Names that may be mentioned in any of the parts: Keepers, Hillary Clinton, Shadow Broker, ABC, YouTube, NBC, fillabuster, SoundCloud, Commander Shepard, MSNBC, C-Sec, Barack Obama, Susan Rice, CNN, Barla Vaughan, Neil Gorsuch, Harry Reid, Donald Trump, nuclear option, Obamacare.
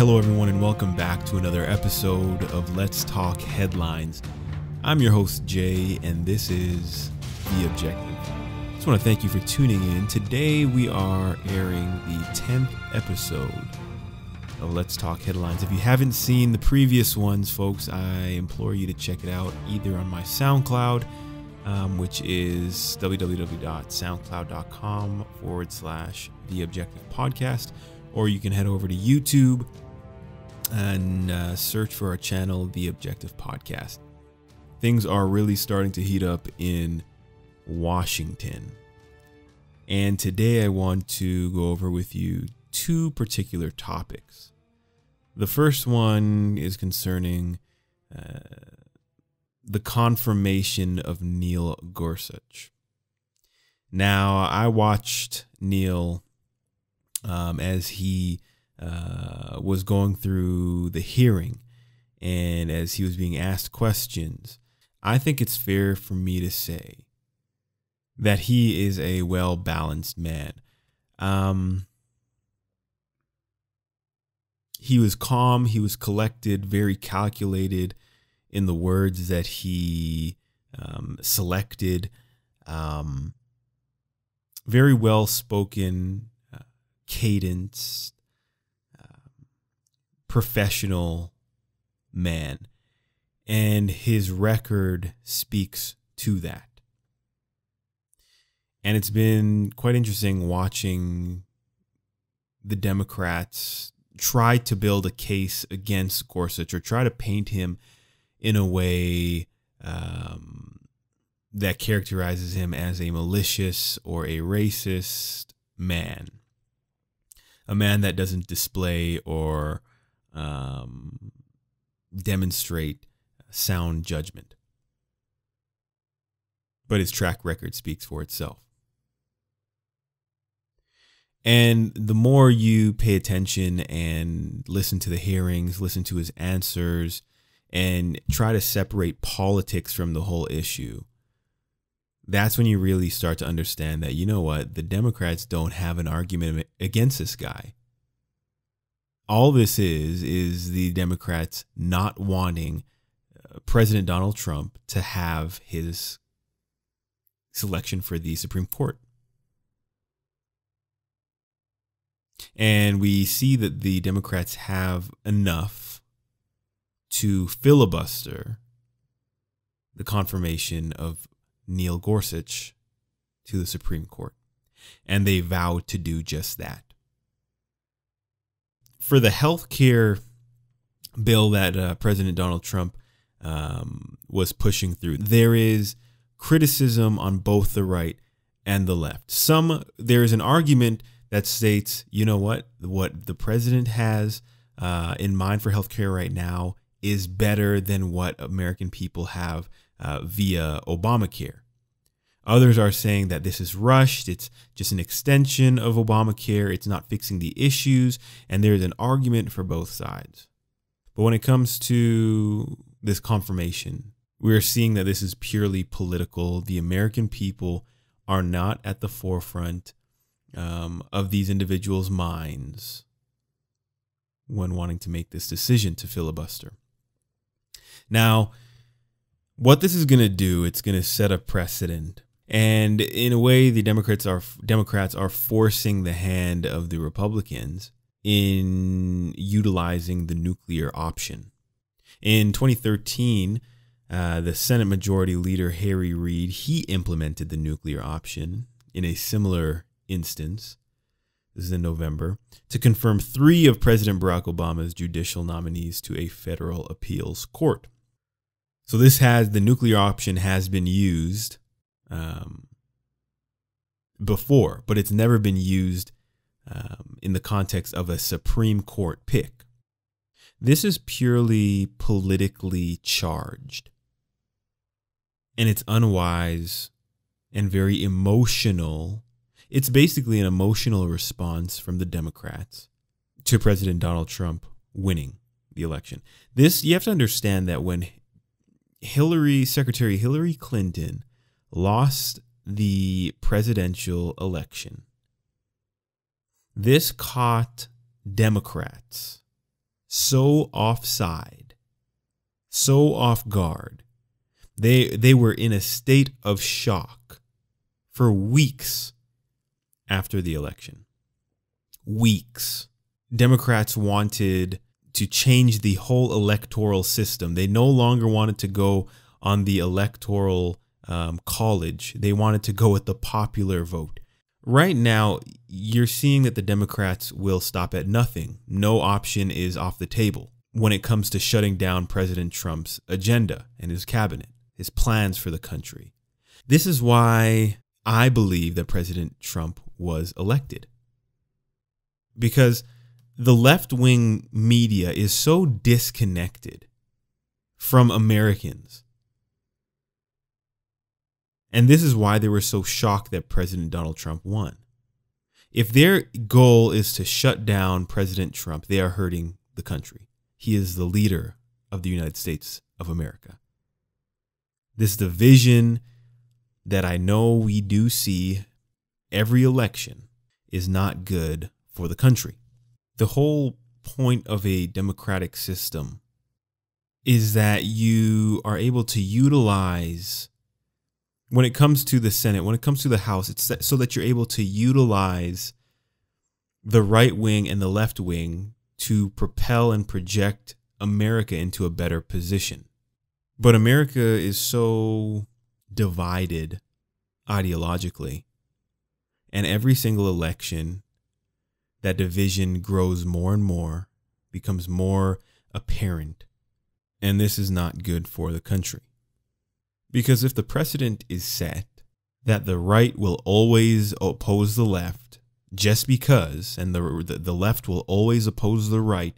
Hello everyone and welcome back to another episode of Let's Talk Headlines. I'm your host Jay and this is The Objective. I just want to thank you for tuning in. Today we are airing the 10th episode of Let's Talk Headlines. If you haven't seen the previous ones, folks, I implore you to check it out either on my SoundCloud, which is www.soundcloud.com/The Objective Podcast, or you can head over to YouTube and search for our channel, The Objective Podcast. Things are really starting to heat up in Washington. And today I want to go over with you two particular topics. The first one is concerning the confirmation of Neil Gorsuch. Now, I watched Neil as he was going through the hearing and as he was being asked questions. I think it's fair for me to say that he is a well-balanced man. He was calm, he was collected, very calculated in the words that he selected, very well-spoken, cadenced, professional man, and his record speaks to that. And it's been quite interesting watching the Democrats try to build a case against Gorsuch or try to paint him in a way that characterizes him as a malicious or a racist man. A man that doesn't display or demonstrate sound judgment. But his track record speaks for itself. And the more you pay attention and listen to the hearings, listen to his answers, and try to separate politics from the whole issue, that's when you really start to understand that, you know what, the Democrats don't have an argument against this guy. All this is the Democrats not wanting President Donald Trump to have his selection for the Supreme Court. And we see that the Democrats have enough to filibuster the confirmation of Neil Gorsuch to the Supreme Court, and they vowed to do just that. For the health care bill that President Donald Trump was pushing through, there is criticism on both the right and the left. There is an argument that states, you know what the president has in mind for health care right now is better than what American people have via Obamacare. Others are saying that this is rushed, it's just an extension of Obamacare, it's not fixing the issues, and there's an argument for both sides. But when it comes to this confirmation, we're seeing that this is purely political. The American people are not at the forefront of these individuals' minds when wanting to make this decision to filibuster. Now, what this is going to do, it's going to set a precedent. And in a way, the Democrats are forcing the hand of the Republicans in utilizing the nuclear option. In 2013, the Senate Majority Leader Harry Reid, he implemented the nuclear option in a similar instance. This is in November, to confirm 3 of President Barack Obama's judicial nominees to a federal appeals court. So this the nuclear option has been used before, but it's never been used in the context of a Supreme Court pick. This is purely politically charged. And it's unwise and very emotional. It's basically an emotional response from the Democrats to President Donald Trump winning the election. This, you have to understand that when Secretary Hillary Clinton lost the presidential election, this caught Democrats so offside, so off guard. They were in a state of shock for weeks after the election. Weeks. Democrats wanted to change the whole electoral system. They no longer wanted to go on the electoral college. They wanted to go with the popular vote. Right now, you're seeing that the Democrats will stop at nothing. No option is off the table when it comes to shutting down President Trump's agenda and his cabinet, his plans for the country. This is why I believe that President Trump was elected. Because the left-wing media is so disconnected from Americans. And this is why they were so shocked that President Donald Trump won. If their goal is to shut down President Trump, they are hurting the country. He is the leader of the United States of America. This division that I know we do see every election is not good for the country. The whole point of a democratic system is that you are able to utilize, when it comes to the Senate, when it comes to the House, it's so that you're able to utilize the right wing and the left wing to propel and project America into a better position. But America is so divided ideologically, and every single election, that division grows more and more, becomes more apparent, and this is not good for the country. Because if the precedent is set that the right will always oppose the left just because, and the left will always oppose the right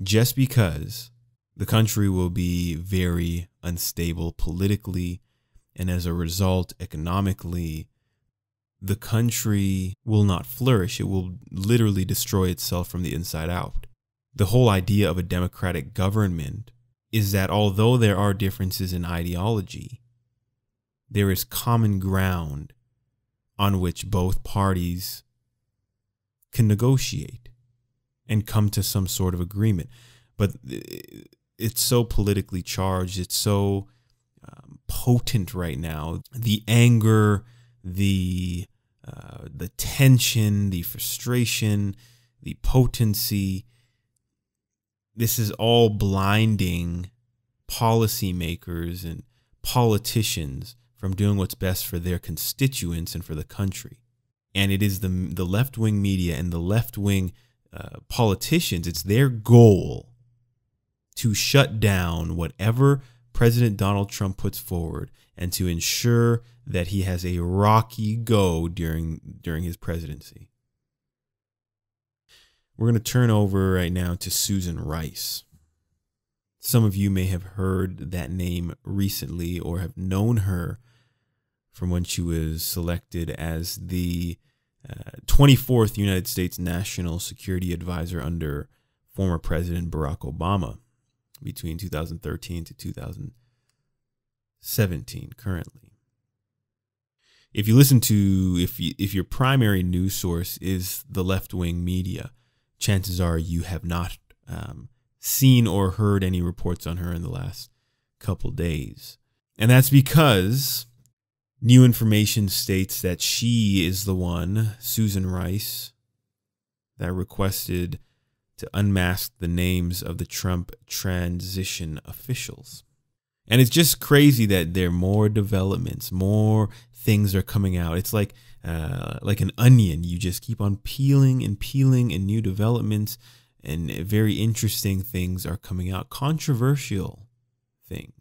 just because, the country will be very unstable politically, and as a result, economically, the country will not flourish. It will literally destroy itself from the inside out. The whole idea of a democratic government is that although there are differences in ideology, there is common ground on which both parties can negotiate and come to some sort of agreement. But it's so politically charged. It's so potent right now. The anger, the tension, the frustration, the potency. This is all blinding policymakers and politicians from doing what's best for their constituents and for the country. And it is the left-wing media and the left-wing politicians, it's their goal to shut down whatever President Donald Trump puts forward and to ensure that he has a rocky go during his presidency. We're going to turn over right now to Susan Rice. Some of you may have heard that name recently or have known her from when she was selected as the 24th United States National Security Advisor under former President Barack Obama between 2013 to 2017 currently. If you listen to, if your primary news source is the left-wing media, chances are you have not seen or heard any reports on her in the last couple days. And that's because new information states that she is the one, Susan Rice, that requested to unmask the names of the Trump transition officials. And it's just crazy that there are more developments, more things are coming out. It's like an onion. You just keep on peeling and peeling, and new developments and very interesting things are coming out, controversial things.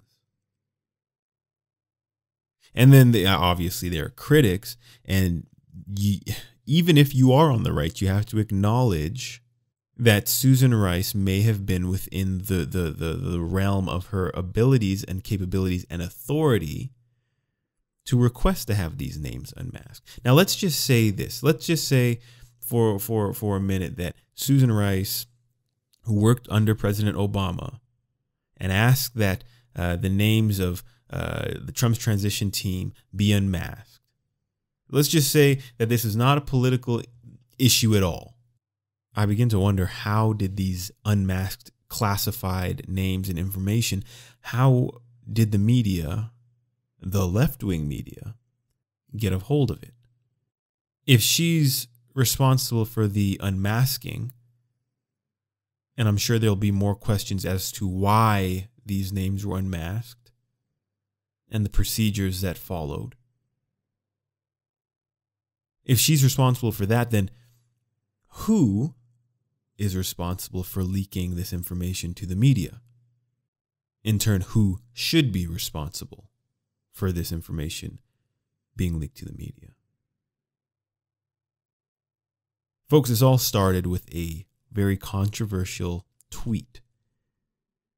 And then obviously there are critics, and even if you are on the right, you have to acknowledge that Susan Rice may have been within the realm of her abilities and capabilities and authority to request to have these names unmasked. Now, let's just say this. Let's just say for a minute that Susan Rice, who worked under President Obama and asked that the names of the Trump's transition team be unmasked. Let's just say that this is not a political issue at all. I begin to wonder, how did these unmasked classified names and information, how did the media, the left-wing media, get a hold of it? If she's responsible for the unmasking, and I'm sure there'll be more questions as to why these names were unmasked and the procedures that followed. If she's responsible for that, then who is responsible for leaking this information to the media? In turn, who should be responsible for this information being leaked to the media? Folks, this all started with a very controversial tweet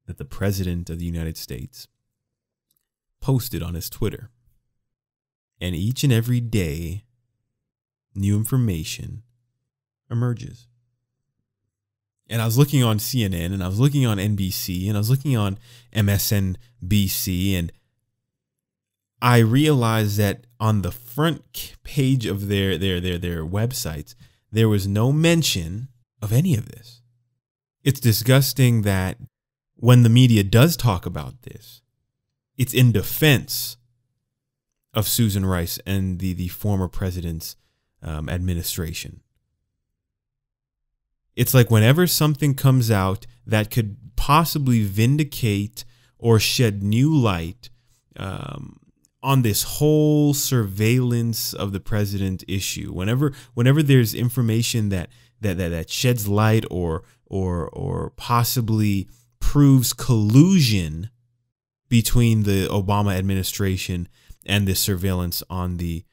that the President of the United States posted on his Twitter. And each and every day, new information emerges. And I was looking on CNN, and I was looking on NBC, and I was looking on MSNBC, and I realized that on the front page of their websites, there was no mention of any of this. It's disgusting that when the media does talk about this, it's in defense of Susan Rice and the former president's administration. It's like whenever something comes out that could possibly vindicate or shed new light on this whole surveillance of the president issue, whenever there's information that sheds light or possibly proves collusion between the Obama administration and this surveillance on the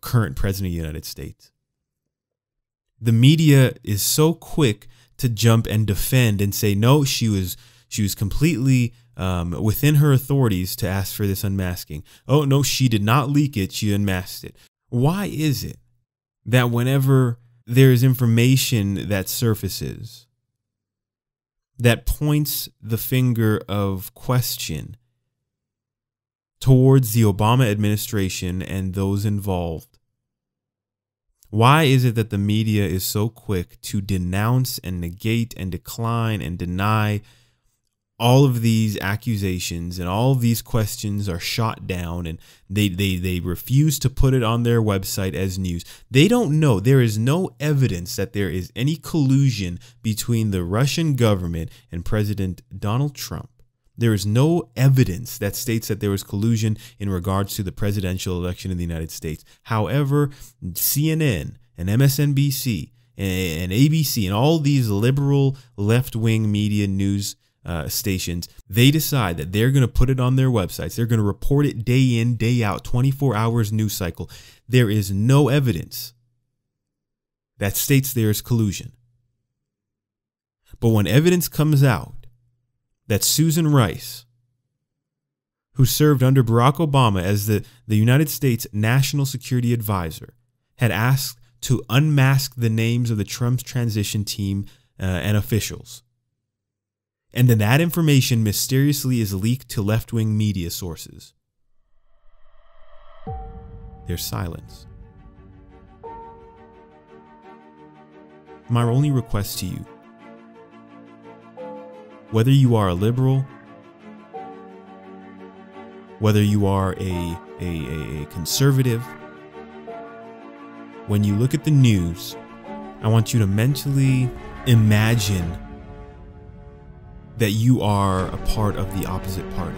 current president of the United States, the media is so quick to jump and defend and say, no, she was completely within her authorities to ask for this unmasking. Oh, no, she did not leak it. She unmasked it. Why is it that whenever there is information that surfaces that points the finger of question towards the Obama administration and those involved, why is it that the media is so quick to denounce and negate and decline and deny all of these accusations, and all of these questions are shot down, and they refuse to put it on their website as news? They don't know. There is no evidence that there is any collusion between the Russian government and President Donald Trump. There is no evidence that states that there was collusion in regards to the presidential election in the United States. However, CNN and MSNBC and ABC and all these liberal left-wing media news stations, they decide that they're going to put it on their websites. They're going to report it day in, day out, 24 hours news cycle. There is no evidence that states there is collusion. But when evidence comes out that Susan Rice, who served under Barack Obama as the United States National Security Advisor, had asked to unmask the names of the Trump's transition team and officials, and then that information mysteriously is leaked to left-wing media sources, there's silence. My only request to you, whether you are a liberal, whether you are a conservative, when you look at the news, I want you to mentally imagine that you are a part of the opposite party.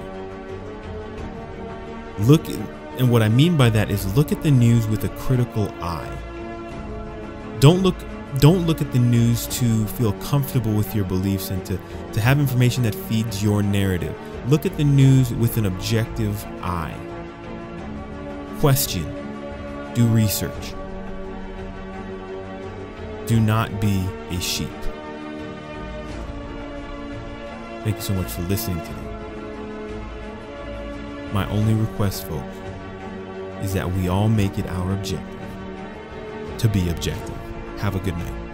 Look, and what I mean by that is look at the news with a critical eye. Don't look at the news to feel comfortable with your beliefs and to have information that feeds your narrative. Look at the news with an objective eye. Question. Do research. Do not be a sheep. Thank you so much for listening today. My only request, folks, is that we all make it our objective to be objective. Have a good night.